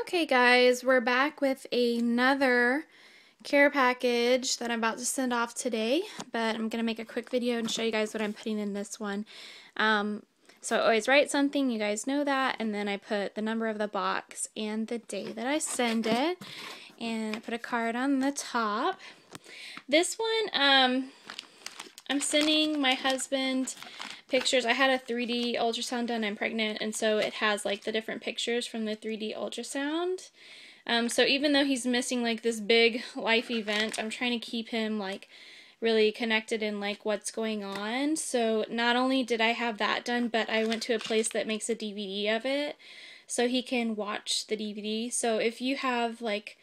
Okay guys, we're back with another care package that I'm about to send off today, but I'm going to make a quick video and show you guys what I'm putting in this one. So I always write something, you guys know that, and then I put the number of the box and the day that I send it, and I put a card on the top. This one, I'm sending my husband pictures. I had a 3D ultrasound done, I'm pregnant, and so it has like the different pictures from the 3D ultrasound. So even though he's missing like this big life event, I'm trying to keep him like really connected in like what's going on. So not only did I have that done, but I went to a place that makes a DVD of it so he can watch the DVD. So if you have like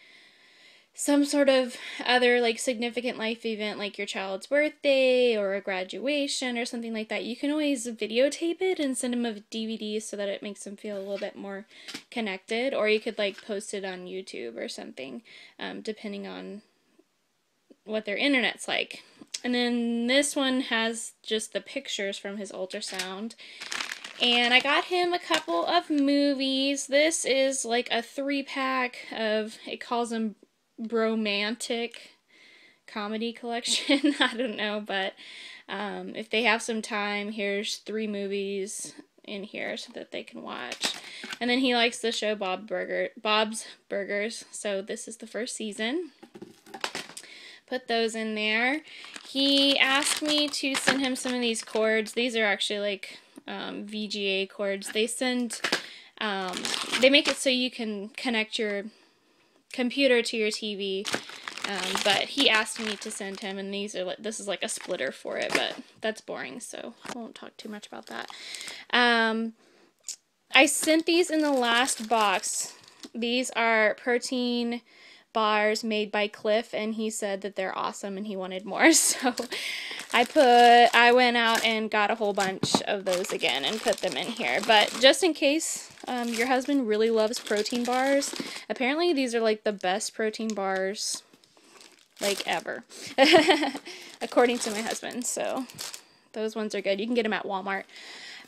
some sort of other like significant life event like your child's birthday or a graduation or something like that, you can always videotape it and send them a DVD so that it makes them feel a little bit more connected, or you could like post it on YouTube or something, depending on what their internet's like. And then this one has just the pictures from his ultrasound. And I got him a couple of movies. This is like a 3-pack of, it calls them romantic comedy collection. I don't know, but if they have some time, here's 3 movies in here so that they can watch. And then he likes the show Bob's Burgers, so this is the first season. Put those in there. He asked me to send him some of these cords. These are actually like VGA cords. They send, they make it so you can connect your computer to your TV, but he asked me to send him, and these are like, this is like a splitter for it, but that's boring, so I won't talk too much about that. I sent these in the last box. These are protein bars made by Cliff, and he said that they're awesome and he wanted more, so I went out and got a whole bunch of those again and put them in here. But just in case your husband really loves protein bars, apparently these are like the best protein bars like ever according to my husband, so those ones are good. You can get them at Walmart.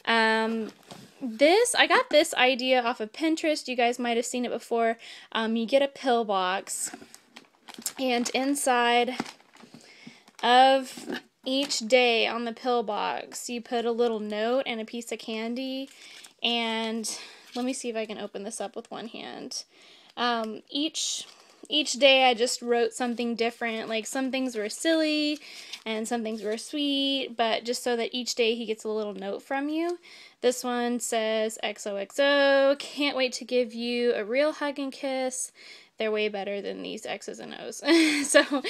I got this idea off of Pinterest. You guys might have seen it before. You get a pill box, and inside of each day on the pill box you put a little note and a piece of candy. And let me see if I can open this up with one hand. Each day I just wrote something different, like some things were silly and some things were sweet, but just so that each day he gets a little note from you. This one says, XOXO, can't wait to give you a real hug and kiss. They're way better than these X's and O's. So,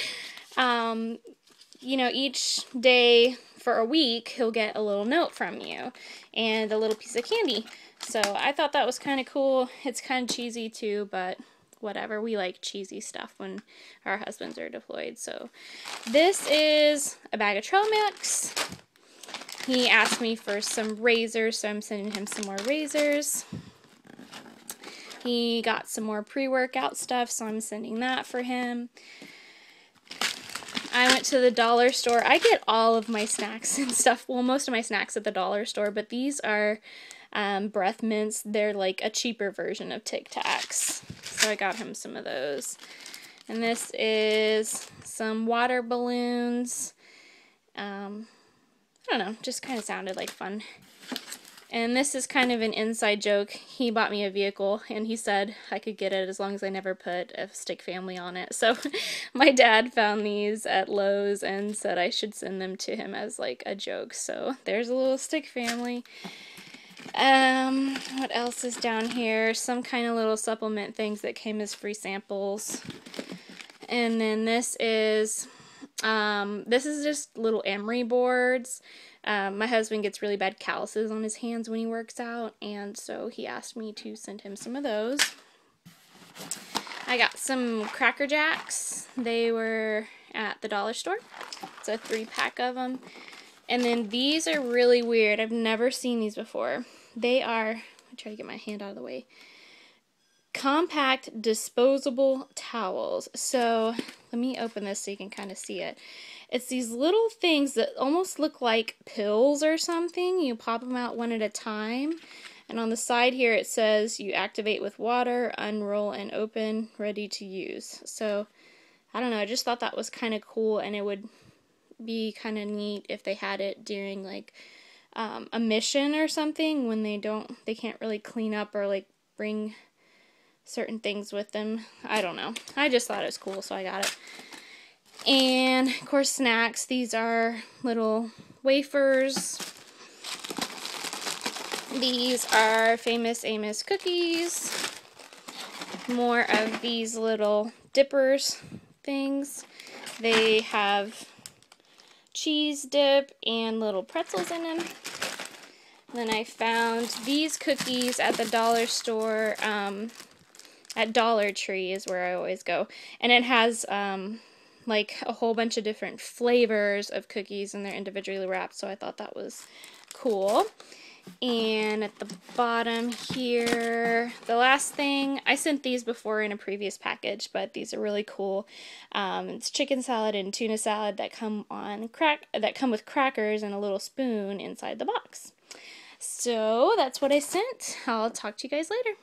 you know, each day for a week, he'll get a little note from you and a little piece of candy. So I thought that was kind of cool. It's kind of cheesy too, but whatever. We like cheesy stuff when our husbands are deployed. So this is a bag of trail mix. He asked me for some razors, so I'm sending him some more razors. He got some more pre-workout stuff, so I'm sending that for him. I went to the dollar store. I get all of my snacks and stuff, well, most of my snacks at the dollar store, but these are breath mints. They're like a cheaper version of Tic Tacs, so I got him some of those. And this is some water balloons. I don't know, just kind of sounded like fun. And this is kind of an inside joke. He bought me a vehicle, and he said I could get it as long as I never put a stick family on it. So my dad found these at Lowe's and said I should send them to him as like a joke. So there's a little stick family. What else is down here? Some kind of little supplement things that came as free samples. And then this is just little emery boards. My husband gets really bad calluses on his hands when he works out, and so he asked me to send him some of those. I got some Cracker Jacks. They were at the dollar store. It's a 3-pack of them. And then these are really weird. I've never seen these before. They are, I'll try to get my hand out of the way, compact disposable towels. So let me open this so you can kind of see it. It's these little things that almost look like pills or something. You pop them out one at a time. And on the side here it says you activate with water, unroll and open, ready to use. So I don't know, I just thought that was kind of cool, and it would be kind of neat if they had it during like a mission or something, when they can't really clean up or like bring certain things with them. I don't know. I just thought it was cool, so I got it. And of course snacks, these are little wafers. These are Famous Amos cookies. More of these little dippers things. They have cheese dip and little pretzels in them. Then I found these cookies at the dollar store. At Dollar Tree is where I always go. And it has like a whole bunch of different flavors of cookies, and they're individually wrapped, so I thought that was cool. And at the bottom here, the last thing, I sent these before in a previous package, but these are really cool. It's chicken salad and tuna salad that come with crackers and a little spoon inside the box. So that's what I sent. I'll talk to you guys later.